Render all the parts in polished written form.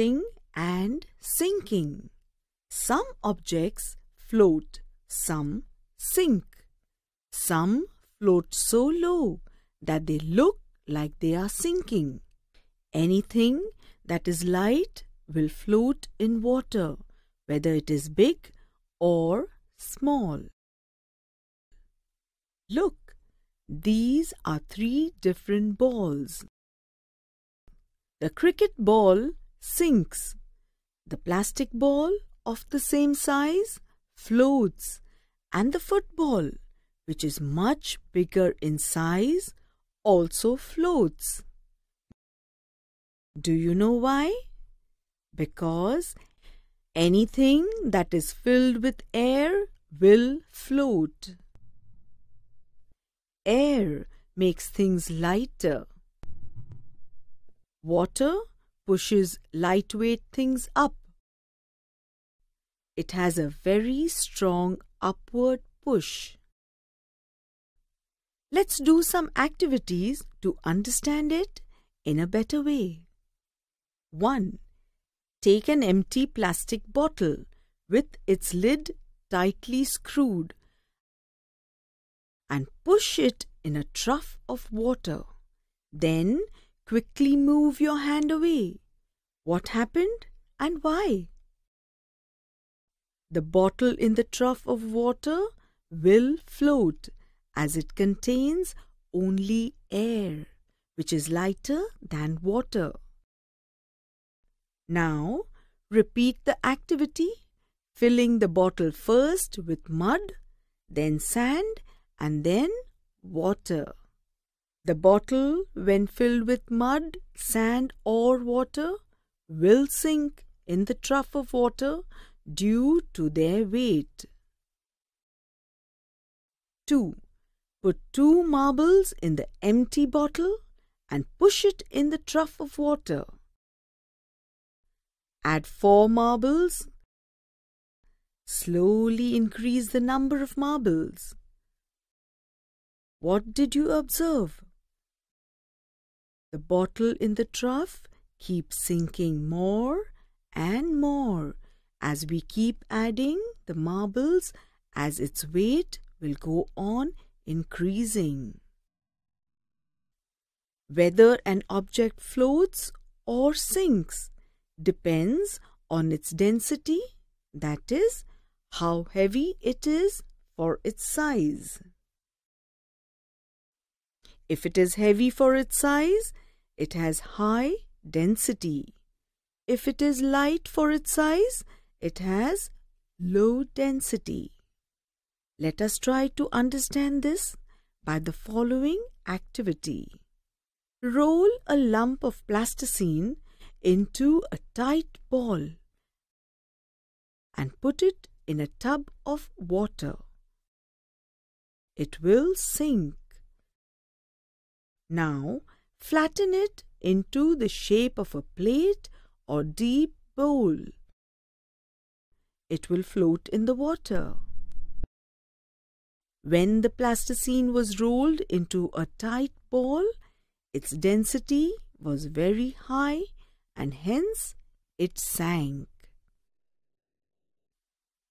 floating and sinking. Some objects float, some sink. Some float so low that they look like they are sinking. Anything that is light will float in water, whether it is big or small. Look, these are three different balls. The cricket ball sinks. The plastic ball of the same size floats, and the football, which is much bigger in size, also floats. Do you know why? Because anything that is filled with air will float. Air makes things lighter. Water pushes lightweight things up. It has a very strong upward push. Let's do some activities to understand it in a better way. 1. Take an empty plastic bottle with its lid tightly screwed and push it in a trough of water. Then quickly move your hand away. What happened and why? The bottle in the trough of water will float as it contains only air, which is lighter than water. Now, repeat the activity, filling the bottle first with mud, then sand, and then water. The bottle, when filled with mud, sand or water, will sink in the trough of water due to their weight. 2. Put 2 marbles in the empty bottle and push it in the trough of water. Add 4 marbles. Slowly increase the number of marbles. What did you observe? The bottle in the trough keeps sinking more and more as we keep adding the marbles, as its weight will go on increasing. Whether an object floats or sinks depends on its density, that is, how heavy it is for its size. If it is heavy for its size, it has high density. If it is light for its size, it has low density. Let us try to understand this by the following activity. Roll a lump of plasticine into a tight ball and put it in a tub of water. It will sink. Now, flatten it into the shape of a plate or deep bowl. It will float in the water. When the plasticine was rolled into a tight ball, its density was very high and hence it sank.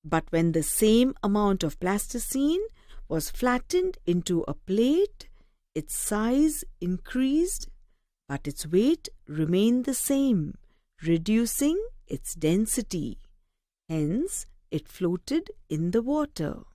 But when the same amount of plasticine was flattened into a plate, its size increased, but its weight remained the same, reducing its density. Hence, it floated in the water.